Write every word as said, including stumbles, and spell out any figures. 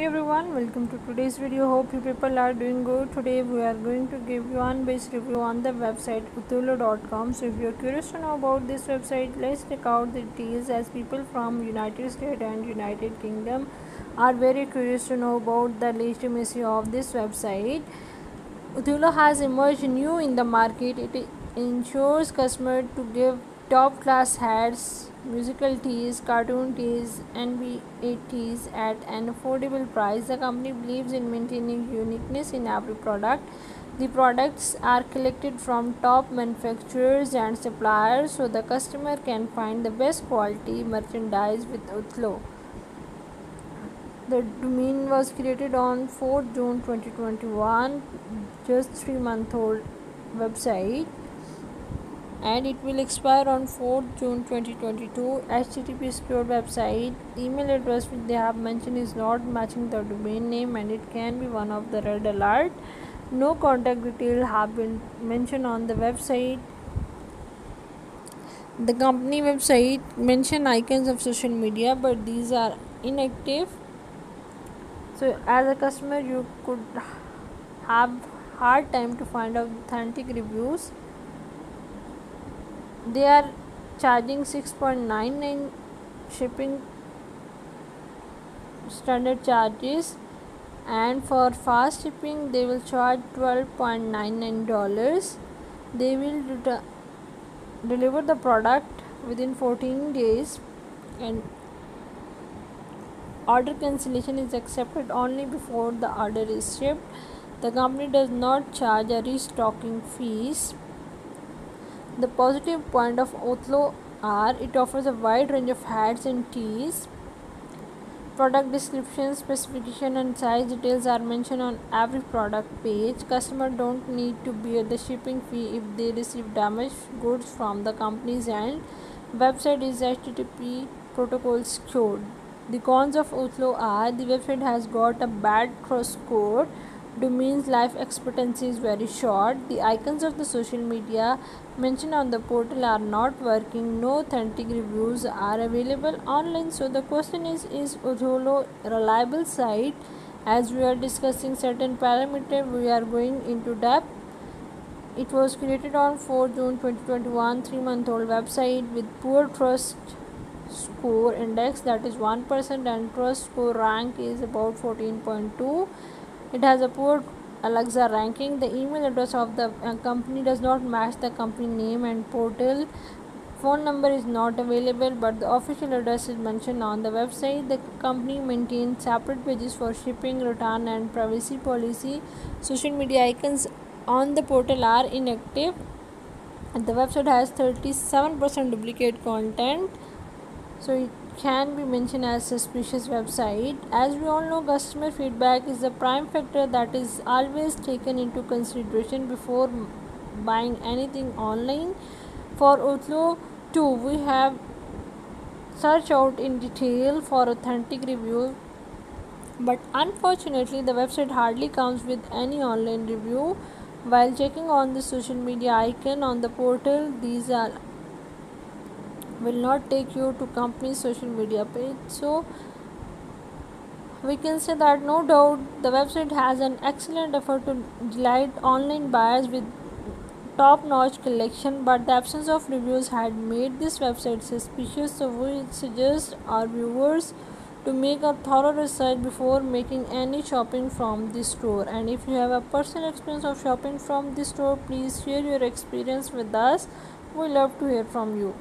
Hey everyone, welcome to today's video. Hope you people are doing good. Today we are going to give you unbiased review on the website utluu dot com. So if you are curious to know about this website, let's check out the details, as people from United States and United Kingdom are very curious to know about the legitimacy of this website. Uthlo has emerged new in the market. It ensures customers to give top class hats, musical tees, cartoon tees, and V eight tees at an affordable price. The company believes in maintaining uniqueness in every product. The products are collected from top manufacturers and suppliers, so the customer can find the best quality merchandise with Uthlo. The domain was created on fourth June twenty twenty-one, just three month old website, and it will expire on fourth June twenty twenty-two. H T T P secured website. Email address which they have mentioned is not matching the domain name, and it can be one of the red alert. No contact details have been mentioned on the website. The company website mention icons of social media, but these are inactive. So as a customer, you could have hard time to find out authentic reviews. They are charging six point nine nine shipping standard charges, and for fast shipping they will charge twelve point nine nine dollars. They will de deliver the product within fourteen days, and order cancellation is accepted only before the order is shipped. The company does not charge a restocking fees. The positive point of Uthlo are it offers a wide range of hats and tees. Product description, specification, and size details are mentioned on every product page. Customer don't need to bear the shipping fee if they receive damaged goods from the company's end. Website is H T T P protocol secured. The cons of Uthlo are the website has got a bad cross code. Domain's life expectancy is very short. The icons of the social media mentioned on the portal are not working. No authentic reviews are available online. So the question is, is Uthlo a reliable site? As we are discussing certain parameters, we are going into depth. It was created on fourth June twenty twenty-one, three month old website with poor trust score index, that is one percent, and trust score rank is about fourteen point two. It has a poor Alexa ranking. The email address of the company does not match the company name and portal. Phone number is not available, but the official address is mentioned on the website. The company maintains separate pages for shipping, return, and privacy policy. Social media icons on the portal are inactive. The website has thirty-seven percent duplicate content, so it can be mentioned as suspicious website. As we all know, customer feedback is the prime factor that is always taken into consideration before buying anything online. For Uthlo too, we have searched out in detail for authentic review, but unfortunately the website hardly comes with any online review. While checking on the social media icon on the portal, these are will not take you to company's social media page, so we can say that no doubt the website has an excellent effort to delight online buyers with top-notch collection, but the absence of reviews had made this website suspicious. So we suggest our viewers to make a thorough research before making any shopping from the store. And if you have a personal experience of shopping from the store, please share your experience with us. We love to hear from you.